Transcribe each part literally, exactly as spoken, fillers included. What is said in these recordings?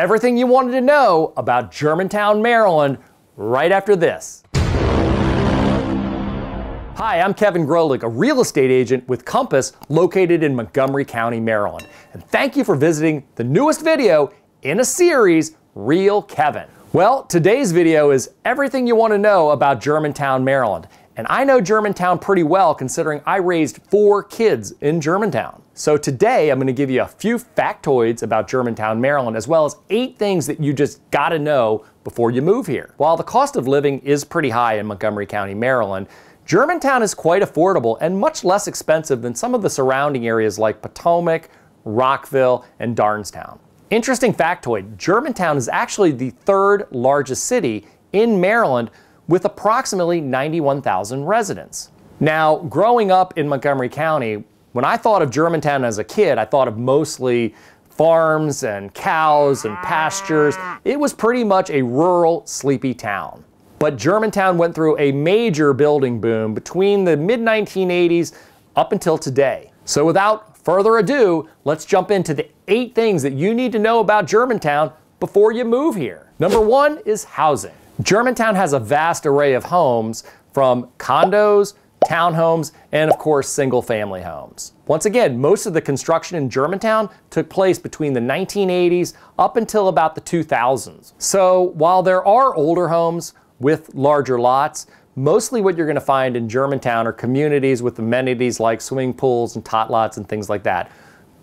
Everything you wanted to know about Germantown, Maryland, right after this. Hi, I'm Kevin Grolig, a real estate agent with Compass located in Montgomery County, Maryland. And thank you for visiting the newest video in a series, Real Kevin. Well, today's video is everything you want to know about Germantown, Maryland. And I know Germantown pretty well considering I raised four kids in Germantown. So today I'm going to give you a few factoids about Germantown, Maryland, as well as eight things that you just gotta know before you move here. While the cost of living is pretty high in Montgomery County, Maryland, Germantown is quite affordable and much less expensive than some of the surrounding areas like Potomac, Rockville, and Darnestown. Interesting factoid, Germantown is actually the third largest city in Maryland with approximately ninety-one thousand residents. Now, growing up in Montgomery County, when I thought of Germantown as a kid, I thought of mostly farms and cows and pastures. It was pretty much a rural, sleepy town. But Germantown went through a major building boom between the mid nineteen eighties up until today. So without further ado, let's jump into the eight things that you need to know about Germantown before you move here. Number one is housing. Germantown has a vast array of homes, from condos, townhomes, and of course single family homes. Once again, most of the construction in Germantown took place between the nineteen eighties up until about the two thousands. So while there are older homes with larger lots, mostly what you're going to find in Germantown are communities with amenities like swimming pools and tot lots and things like that.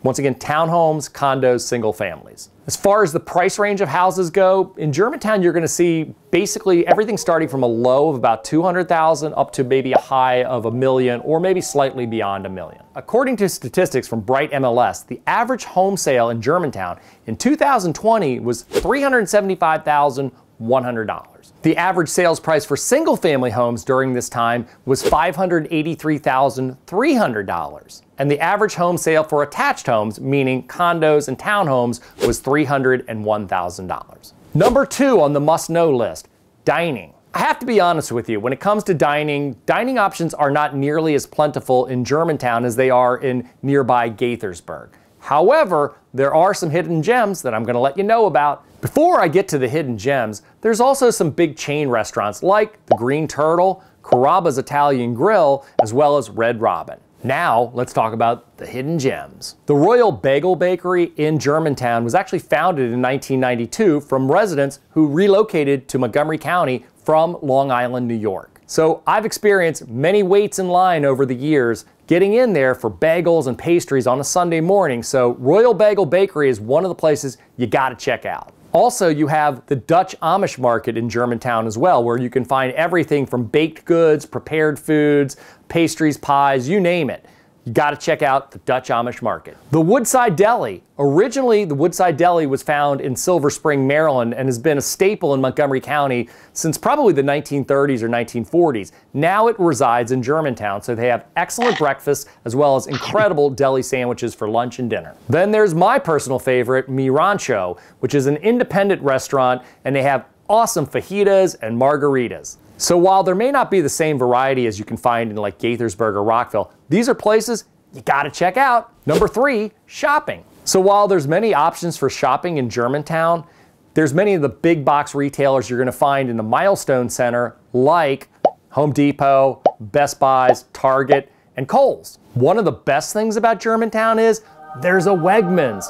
Once again, townhomes, condos, single families. As far as the price range of houses go, in Germantown you're going to see basically everything starting from a low of about two hundred thousand up to maybe a high of a million or maybe slightly beyond a million. According to statistics from Bright M L S, the average home sale in Germantown in two thousand twenty was three hundred seventy-five thousand one hundred dollars. The average sales price for single-family homes during this time was five hundred eighty-three thousand three hundred dollars. And the average home sale for attached homes, meaning condos and townhomes, was three hundred one thousand dollars. Number two on the must-know list, dining. I have to be honest with you, when it comes to dining, dining options are not nearly as plentiful in Germantown as they are in nearby Gaithersburg. However, there are some hidden gems that I'm going to let you know about. Before I get to the hidden gems, there's also some big chain restaurants like the Green Turtle, Carrabba's Italian Grill, as well as Red Robin. Now, let's talk about the hidden gems. The Royal Bagel Bakery in Germantown was actually founded in nineteen ninety-two from residents who relocated to Montgomery County from Long Island, New York. So I've experienced many waits in line over the years getting in there for bagels and pastries on a Sunday morning, so Royal Bagel Bakery is one of the places you gotta check out. Also, you have the Dutch Amish Market in Germantown as well, where you can find everything from baked goods, prepared foods, pastries, pies, you name it. You gotta check out the Dutch Amish Market. The Woodside Deli. Originally, the Woodside Deli was found in Silver Spring, Maryland, and has been a staple in Montgomery County since probably the nineteen thirties or nineteen forties. Now it resides in Germantown, so they have excellent breakfasts as well as incredible deli sandwiches for lunch and dinner. Then there's my personal favorite, Mi Rancho, which is an independent restaurant, and they have awesome fajitas and margaritas. So while there may not be the same variety as you can find in like Gaithersburg or Rockville, these are places you gotta check out. Number three, shopping. So while there's many options for shopping in Germantown, there's many of the big box retailers you're gonna find in the Milestone Center like Home Depot, Best Buys, Target, and Kohl's. One of the best things about Germantown is there's a Wegmans.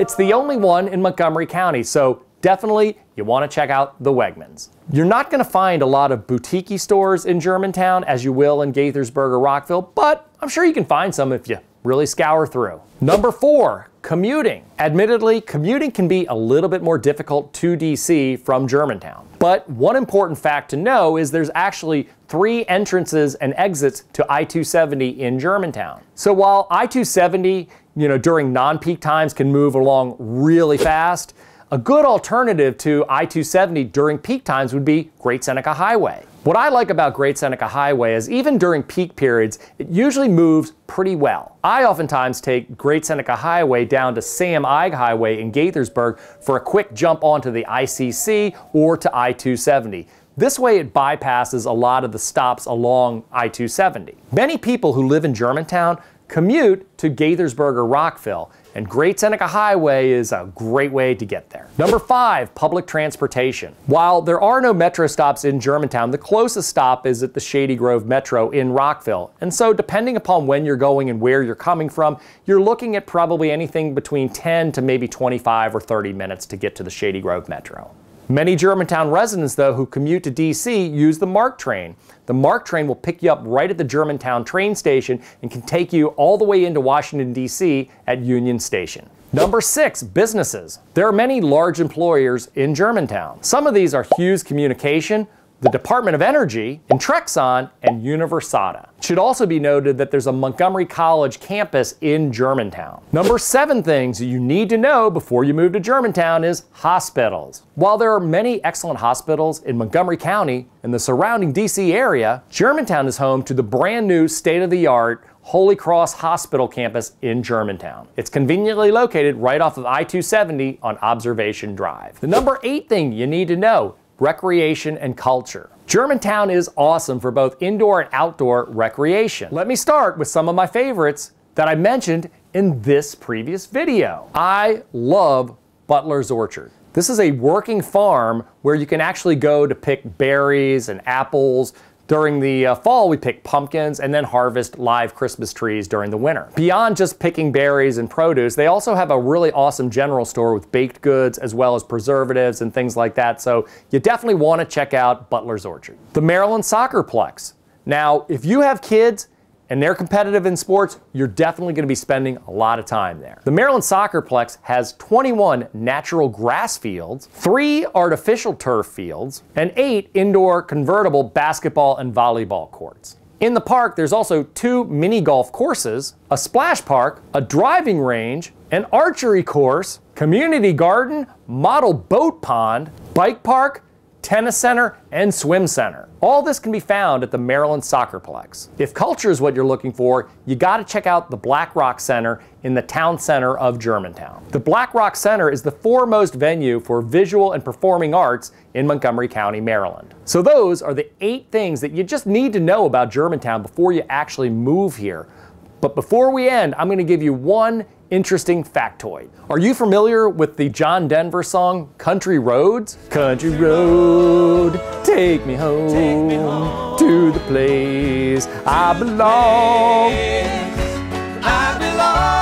It's the only one in Montgomery County, so definitely you want to check out the Wegmans. You're not going to find a lot of boutique-y stores in Germantown as you will in Gaithersburg or Rockville, but I'm sure you can find some if you really scour through. Number four, commuting. Admittedly, commuting can be a little bit more difficult to D C from Germantown. But one important fact to know is there's actually three entrances and exits to I two seventy in Germantown. So while I two seventy, you know, during non-peak times can move along really fast, a good alternative to I two seventy during peak times would be Great Seneca Highway. What I like about Great Seneca Highway is even during peak periods, it usually moves pretty well. I oftentimes take Great Seneca Highway down to Sam Eig Highway in Gaithersburg for a quick jump onto the I C C or to I two seventy. This way it bypasses a lot of the stops along I two seventy. Many people who live in Germantown commute to Gaithersburg or Rockville, and Great Seneca Highway is a great way to get there. Number five, public transportation. While there are no metro stops in Germantown, the closest stop is at the Shady Grove Metro in Rockville. And so depending upon when you're going and where you're coming from, you're looking at probably anything between ten to maybe twenty-five or thirty minutes to get to the Shady Grove Metro. Many Germantown residents, though, who commute to D C use the MARC train. The MARC train will pick you up right at the Germantown train station and can take you all the way into Washington, D C at Union Station. Number six, businesses. There are many large employers in Germantown. Some of these are Hughes Communication, the Department of Energy, Intrexon, and Universada. It should also be noted that there's a Montgomery College campus in Germantown. Number seven, things you need to know before you move to Germantown is hospitals. While there are many excellent hospitals in Montgomery County and the surrounding D C area, Germantown is home to the brand new state-of-the-art Holy Cross Hospital campus in Germantown. It's conveniently located right off of I two seventy on Observation Drive. The number eight thing you need to know, recreation and culture. Germantown is awesome for both indoor and outdoor recreation. Let me start with some of my favorites that I mentioned in this previous video. I love Butler's Orchard. This is a working farm where you can actually go to pick berries and apples. During the uh, fall, we pick pumpkins and then harvest live Christmas trees during the winter. Beyond just picking berries and produce, they also have a really awesome general store with baked goods as well as preservatives and things like that, so you definitely want to check out Butler's Orchard. The Maryland Soccerplex. Now, if you have kids and they're competitive in sports, you're definitely going to be spending a lot of time there. The Maryland Soccerplex has twenty-one natural grass fields, three artificial turf fields, and eight indoor convertible basketball and volleyball courts. In the park, there's also two mini golf courses, a splash park, a driving range, an archery course, community garden, model boat pond, bike park, tennis center, and swim center. All this can be found at the Maryland Soccerplex. If culture is what you're looking for, you gotta check out the Black Rock Center in the town center of Germantown. The Black Rock Center is the foremost venue for visual and performing arts in Montgomery County, Maryland. So those are the eight things that you just need to know about Germantown before you actually move here. But before we end, I'm gonna give you one interesting factoid. Are you familiar with the John Denver song, Country Roads? Country road, take me home, take me home to the place I belong. I belong.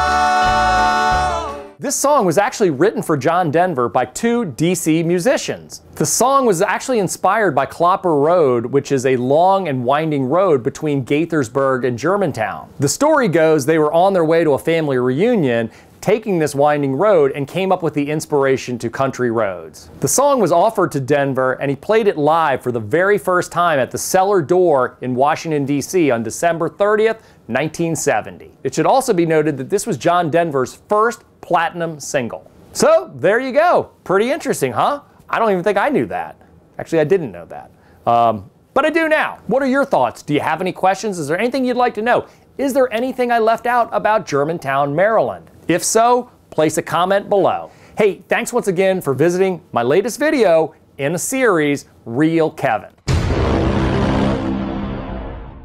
This song was actually written for John Denver by two D C musicians. The song was actually inspired by Clopper Road, which is a long and winding road between Gaithersburg and Germantown. The story goes they were on their way to a family reunion, taking this winding road, and came up with the inspiration to Country Roads. The song was offered to Denver, and he played it live for the very first time at the Cellar Door in Washington, D C on December thirtieth, nineteen seventy. It should also be noted that this was John Denver's first platinum single. So there you go. Pretty interesting, huh? I don't even think I knew that. Actually, I didn't know that. Um, but I do now. What are your thoughts? Do you have any questions? Is there anything you'd like to know? Is there anything I left out about Germantown, Maryland? If so, place a comment below. Hey, thanks once again for visiting my latest video in a series, Real Kevin.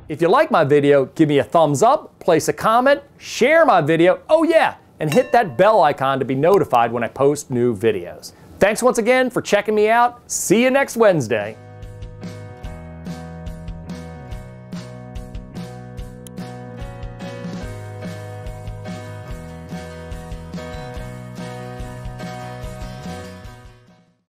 If you like my video, give me a thumbs up, place a comment, share my video, oh yeah, and hit that bell icon to be notified when I post new videos. Thanks once again for checking me out. See you next Wednesday.